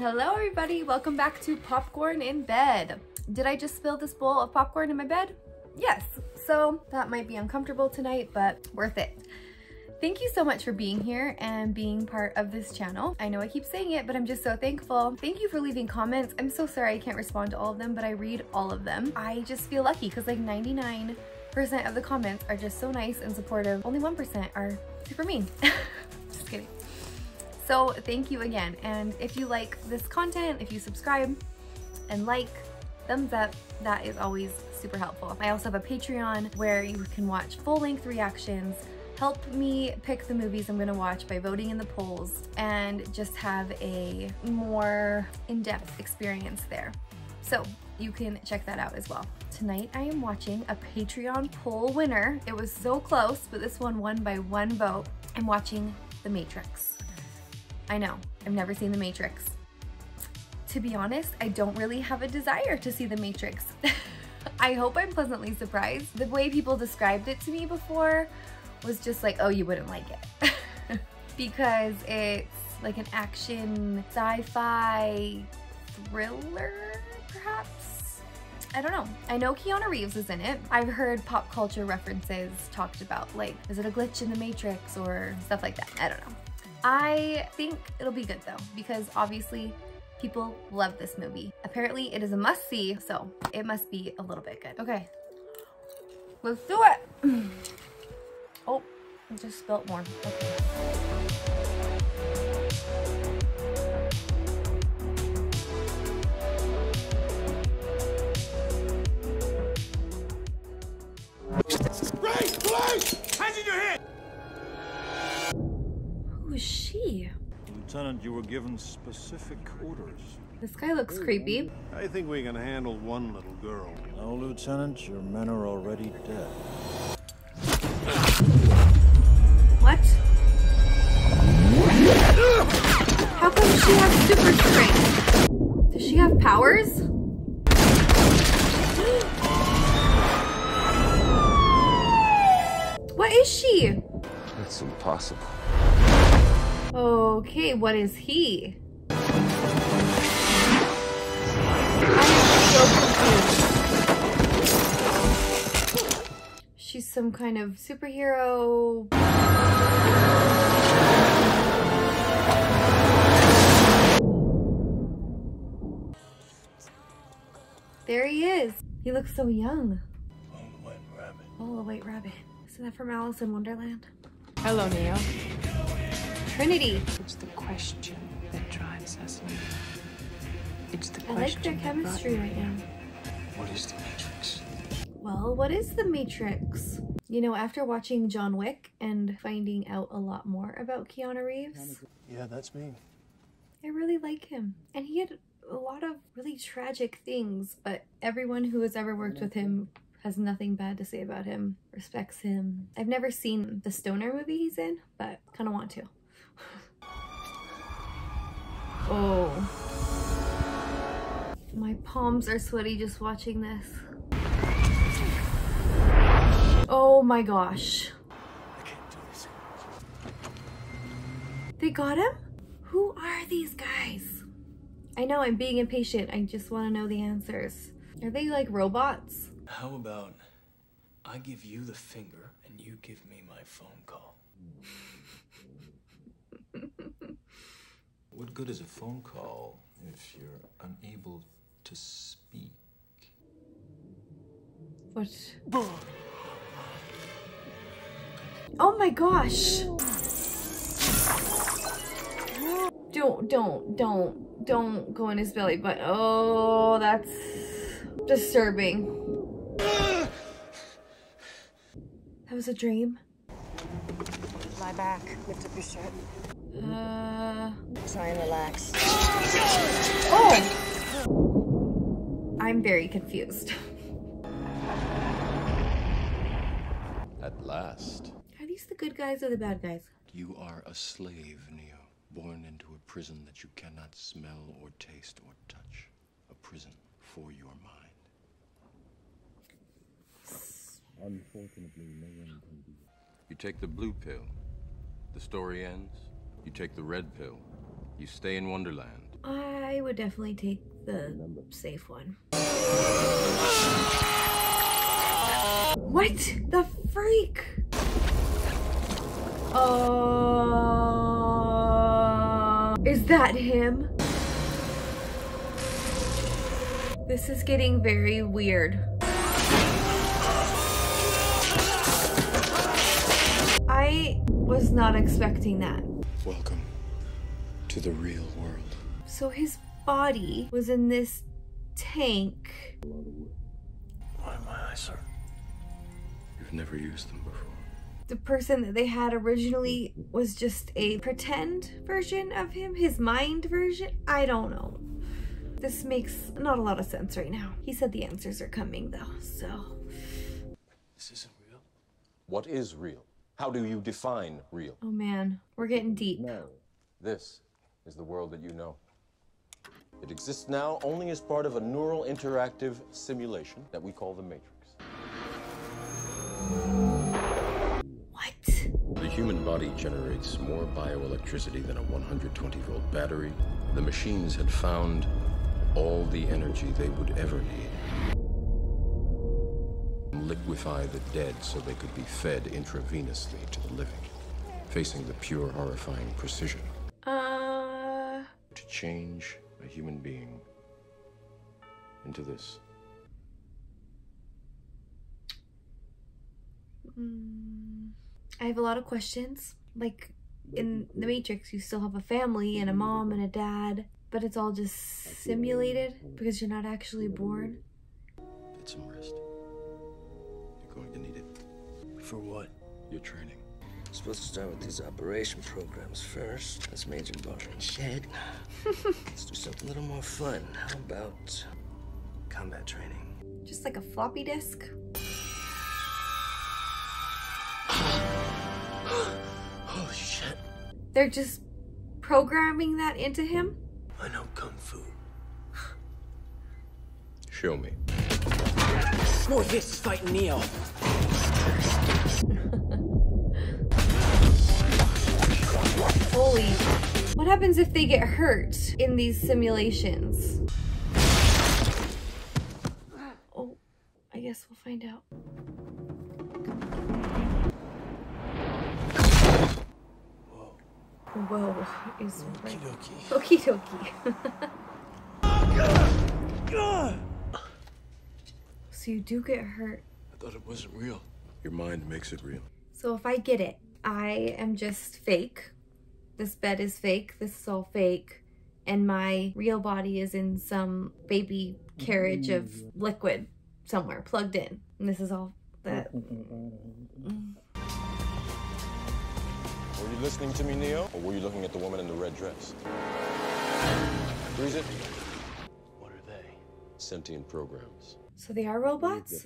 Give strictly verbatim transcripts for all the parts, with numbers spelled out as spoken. Hello everybody, welcome back to Popcorn in Bed. Did I just spill this bowl of popcorn in my bed? Yes, so that might be uncomfortable tonight, but worth it. Thank you so much for being here and being part of this channel. I know I keep saying it, but I'm just so thankful. Thank you for leaving comments. I'm so sorry I can't respond to all of them, but I read all of them. I just feel lucky because like ninety-nine percent of the comments are just so nice and supportive. Only one percent are super mean. Just kidding. So thank you again, and if you like this content, if you subscribe and like, thumbs up, that is always super helpful. I also have a Patreon where you can watch full-length reactions, help me pick the movies I'm gonna watch by voting in the polls, and just have a more in-depth experience there. So you can check that out as well. Tonight I am watching a Patreon poll winner. It was so close, but this one won by one vote. I'm watching The Matrix. I know, I've never seen The Matrix. To be honest, I don't really have a desire to see The Matrix. I hope I'm pleasantly surprised. The way people described it to me before was just like, oh, you wouldn't like it. Because it's like an action sci-fi thriller, perhaps? I don't know. I know Keanu Reeves is in it. I've heard pop culture references talked about, like, is it a glitch in The Matrix or stuff like that? I don't know. I think it'll be good though, because obviously people love this movie. Apparently it is a must see, so it must be a little bit good. Okay, let's do it. Oh, I just spilled more. Okay. Right, right, hands in your head. Who is she? Lieutenant, you were given specific orders. This guy looks creepy. I think we can handle one little girl. No, Lieutenant, your men are already dead. What? How come she has super strength? Does she have powers? What is she? It's impossible. Okay, what is he? I am so confused. She's some kind of superhero. There he is. He looks so young. Oh, the white rabbit. Oh, the white rabbit. Isn't that from Alice in Wonderland? Hello, Neo. Trinity. It's the question that drives us. It's the question. I like their chemistry right now. What is the Matrix? Well, what is the Matrix? You know, after watching John Wick and finding out a lot more about Keanu Reeves. Yeah, that's me. I really like him. And he had a lot of really tragic things, but everyone who has ever worked with him has nothing bad to say about him, respects him. I've never seen the stoner movie he's in, but kind of want to. Oh, my palms are sweaty just watching this. Oh my gosh. I can't do this. They got him? Who are these guys? I know I'm being impatient. I just want to know the answers. Are they like robots? How about I give you the finger and you give me my phone call? What good is a phone call if you're unable to speak? What? Oh my gosh! Don't, don't, don't, don't go in his belly button. Oh, that's disturbing. That was a dream. Lie back, lift up your shirt. Uh, Try and relax. Oh! I'm very confused. At last. Are these the good guys or the bad guys? You are a slave, Neo. Born into a prison that you cannot smell or taste or touch. A prison for your mind. Unfortunately, no one can do that. You take the blue pill. The story ends. You take the red pill. You stay in Wonderland. I would definitely take the safe one. What the freak? Oh, uh, is that him? This is getting very weird. I was not expecting that. Welcome to the real world. So his body was in this tank. Why am I eyes hurt? You've never used them before. The person that they had originally was just a pretend version of him, his mind version. I don't know. This makes not a lot of sense right now. He said the answers are coming though, so. This isn't real. What is real? How do you define real? Oh man, we're getting deep. No, this is the world that you know. It exists now only as part of a neural interactive simulation that we call the Matrix. What? The human body generates more bioelectricity than a one hundred twenty volt battery. The machines had found all the energy they would ever need. Liquefy the dead so they could be fed intravenously to the living, facing the pure, horrifying precision. Uh... To change a human being into this. Mm, I have a lot of questions. Like, in The Matrix, you still have a family and a mom and a dad, but it's all just simulated because you're not actually born. Get some rest. You're going to need it. For what? Your training. I'm supposed to start with these operation programs first. That's Major Barton's dead. Let's do something a little more fun. How about combat training? Just like a floppy disk? Oh shit. They're just programming that into him? I know Kung Fu. Show me. Morpheus is fighting Neo. Holy. What happens if they get hurt in these simulations? Oh, I guess we'll find out. Whoa. Whoa is right. Okie dokie. So you do get hurt. I thought it wasn't real. Your mind makes it real. So if I get it, I am just fake. This bed is fake, this is all fake, and my real body is in some baby carriage of liquid somewhere, plugged in. And this is all that. Were you listening to me, Neo? Or were you looking at the woman in the red dress? Freeze it. What are they? Sentient programs. So they are robots?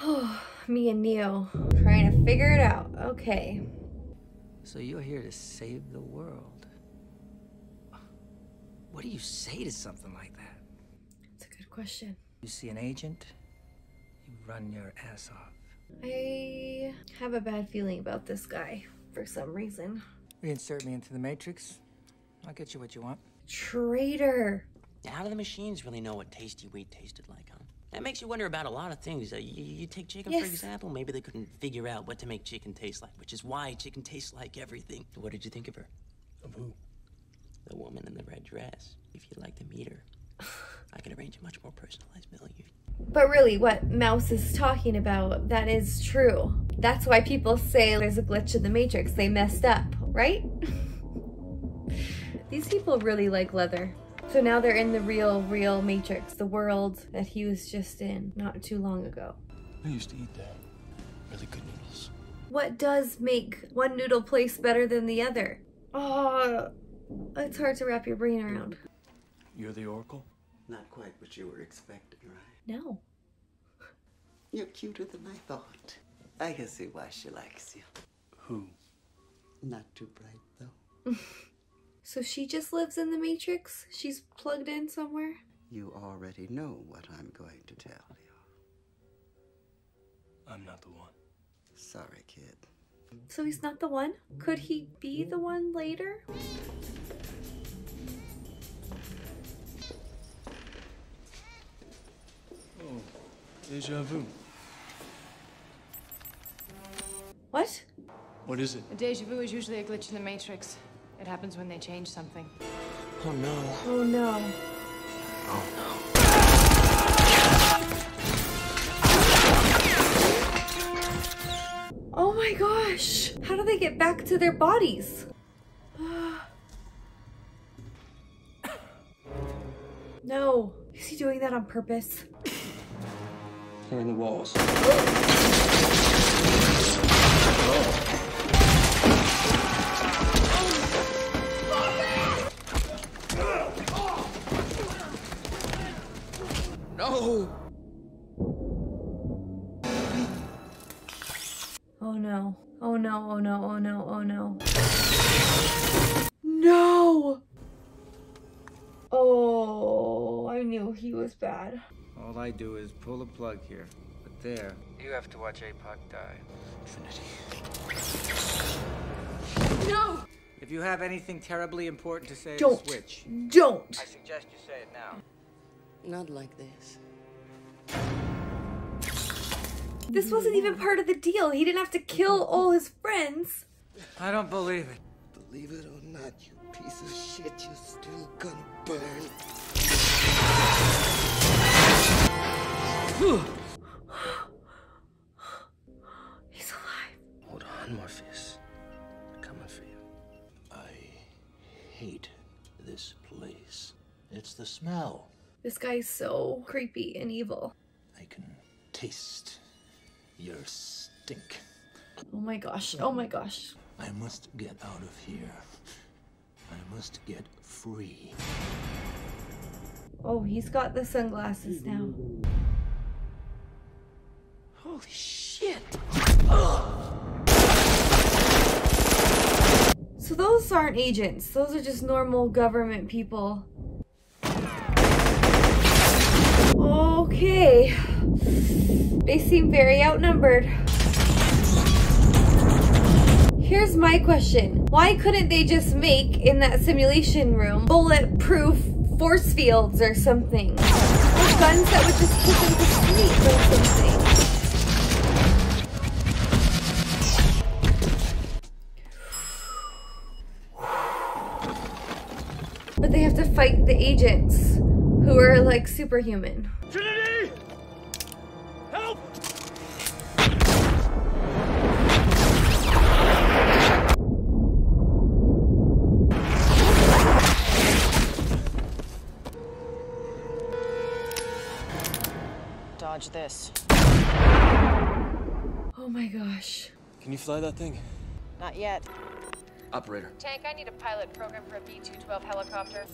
Oh, me and Neo trying to figure it out. Okay. So you're here to save the world. What do you say to something like that? That's a good question. You see an agent, you run your ass off. I have a bad feeling about this guy for some reason. Reinsert me into the Matrix. I'll get you what you want. Traitor. Now, how do the machines really know what tasty wheat tasted like, huh? That makes you wonder about a lot of things. Uh, you, you take chicken, yes. For example, maybe they couldn't figure out what to make chicken taste like, which is why chicken tastes like everything. What did you think of her? Of who? The woman in the red dress. If you'd like to meet her, I can arrange a much more personalized meal. But really, what Mouse is talking about, that is true. That's why people say there's a glitch in the Matrix. They messed up, right? These people really like leather. So now they're in the real, real Matrix, the world that he was just in not too long ago. I used to eat that. Really good noodles. What does make one noodle place better than the other? Oh, it's hard to wrap your brain around. You're the Oracle? Not quite what you were expecting, right? No. You're cuter than I thought. I can see why she likes you. Who? Not too bright, though. So she just lives in the Matrix? She's plugged in somewhere? You already know what I'm going to tell you. I'm not the one. Sorry, kid. So he's not the one? Could he be the one later? Deja vu. What? What is it? A deja vu is usually a glitch in the Matrix. It happens when they change something. Oh no. Oh no. Oh no. Oh my gosh! How do they get back to their bodies? No. Is he doing that on purpose? They're in the walls. No! Oh no. Oh no, oh no, oh no, oh no. No! Oh, I knew he was bad. All I do is pull the plug here, but there. You have to watch APOC die. Trinity. No! If you have anything terribly important to say, don't switch. Don't! I suggest you say it now. Not like this. This wasn't even part of the deal. He didn't have to kill all his friends. I don't believe it. Believe it or not, you piece of shit, you're still gonna burn. He's alive. Hold on, Morpheus. I'm coming for you. I hate this place. It's the smell. This guy's so creepy and evil. I can taste your stink. Oh my gosh, oh my gosh. I must get out of here. I must get free. Oh, he's got the sunglasses now. Holy shit! Ugh. So those aren't agents. Those are just normal government people. Okay. They seem very outnumbered. Here's my question. Why couldn't they just make, in that simulation room, bulletproof force fields or something? Or guns that would just put them to sleep or something? But they have to fight the agents, who are like superhuman. Trinity! Help! Dodge this. Oh my gosh. Can you fly that thing? Not yet. Operator. Tank, I need a pilot program for a B two twelve helicopter.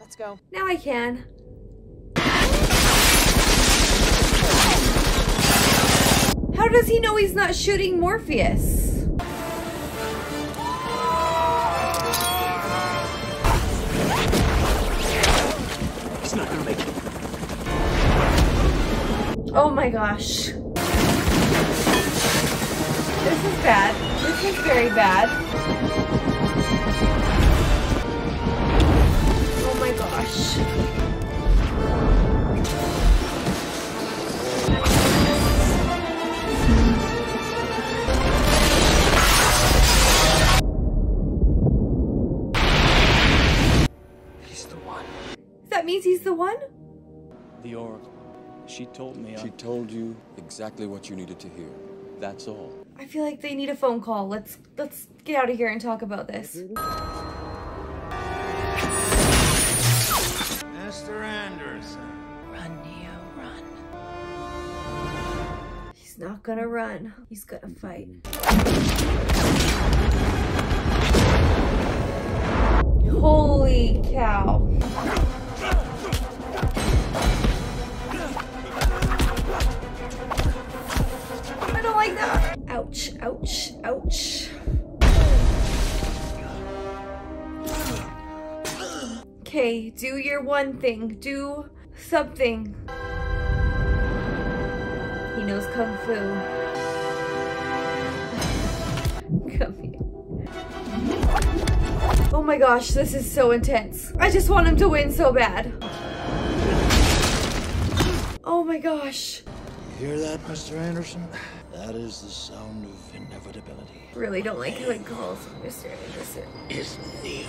Let's go. Now I can. How does he know he's not shooting Morpheus? He's not gonna make it. Oh my gosh. This is bad. This is very bad. Oh my gosh. That means he's the one? The Oracle. She told me. She I... told you exactly what you needed to hear. That's all. I feel like they need a phone call. Let's let's get out of here and talk about this. Mister Anderson. Run, Neo, run. He's not gonna run. He's gonna fight. Holy cow. Like that. Ouch, ouch, ouch. Okay, do your one thing. Do something. He knows Kung Fu. Come here. Oh my gosh, this is so intense. I just want him to win so bad. Oh my gosh. You hear that, Mister Anderson? That is the sound of inevitability. Really don't like how it calls Mister Anderson. It's Neo.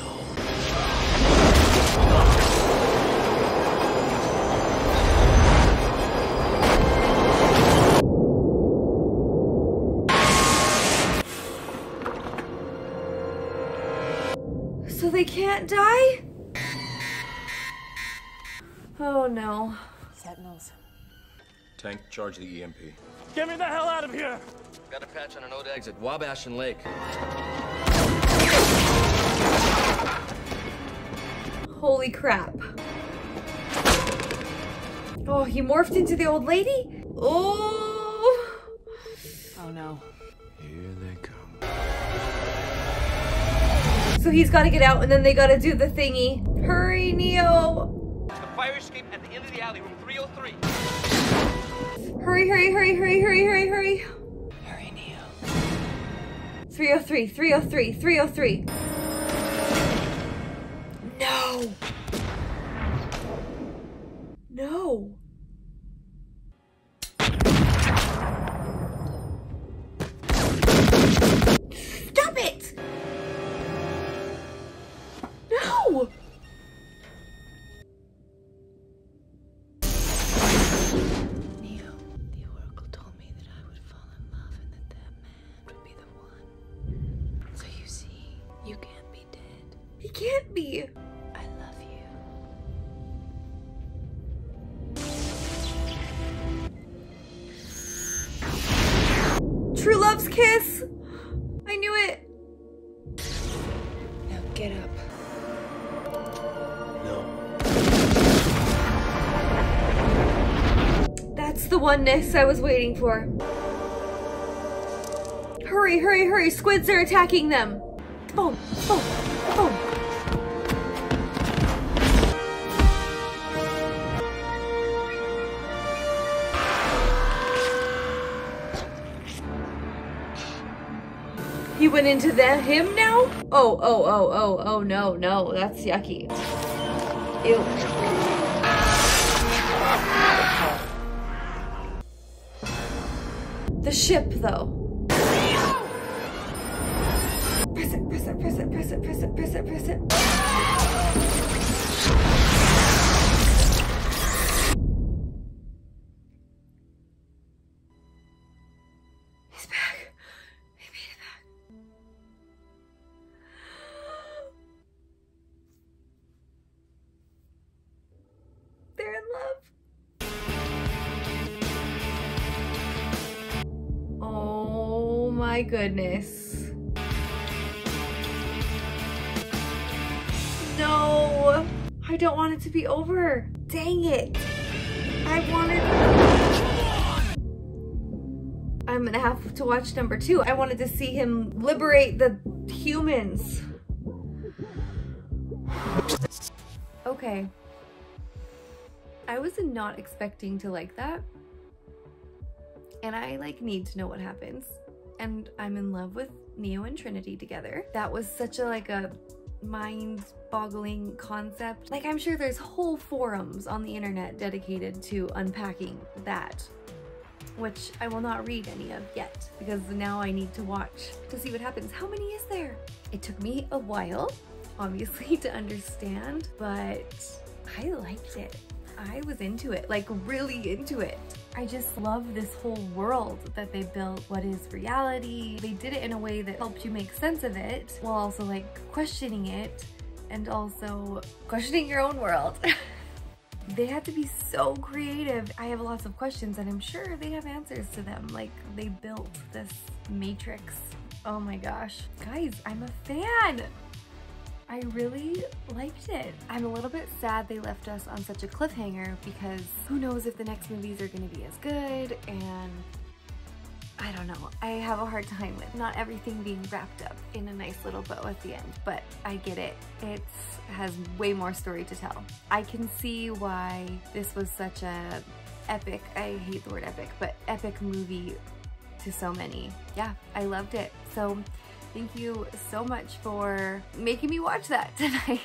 So they can't die? Oh no. Sentinels. Tank, charge the E M P. Get me the hell out of here! Got a patch on an old exit, Wabash and Lake. Holy crap. Oh, he morphed into the old lady? Oh! Oh no. Here they come. So he's gotta get out and then they gotta do the thingy. Hurry, Neo! The fire escape at the end of the alley, room three oh three. Hurry, hurry, hurry, hurry, hurry, hurry, hurry. Hurry, Neo. three oh three, three oh three, three oh three. No. No. Stop it. No. Can't be. I love you. True love's kiss. I knew it. Now get up. No. That's the oneness I was waiting for. Hurry, hurry, hurry. Squids are attacking them. Boom, boom, boom. He went into the him now? Oh, oh, oh, oh, oh, no, no, that's yucky. Ew. The ship, though. Press it, press it, press it, press it, press it, press it, press it. He's back. My goodness. No! I don't want it to be over. Dang it. I wanted... I'm gonna have to watch number two. I wanted to see him liberate the humans. Okay. I was not expecting to like that. And I like need to know what happens. And I'm in love with Neo and Trinity together. That was such a like a mind-boggling concept. Like I'm sure there's whole forums on the internet dedicated to unpacking that, which I will not read any of yet because now I need to watch to see what happens. How many is there? It took me a while, obviously, to understand, but I liked it. I was into it, like really into it. I just love this whole world that they built. What is reality? They did it in a way that helped you make sense of it while also like questioning it and also questioning your own world. They had to be so creative. I have lots of questions and I'm sure they have answers to them. Like they built this matrix. Oh my gosh. Guys, I'm a fan. I really liked it. I'm a little bit sad they left us on such a cliffhanger because who knows if the next movies are gonna be as good, and I don't know. I have a hard time with not everything being wrapped up in a nice little bow at the end, but I get it. It has way more story to tell. I can see why this was such a epic, I hate the word epic, but epic movie to so many. Yeah, I loved it. So Thank you so much for making me watch that tonight.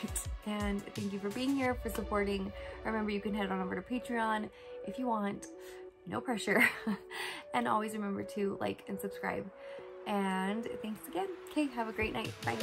And thank you for being here, for supporting. Remember, you can head on over to Patreon if you want. No pressure. And always remember to like and subscribe. And thanks again. Okay, have a great night. Bye.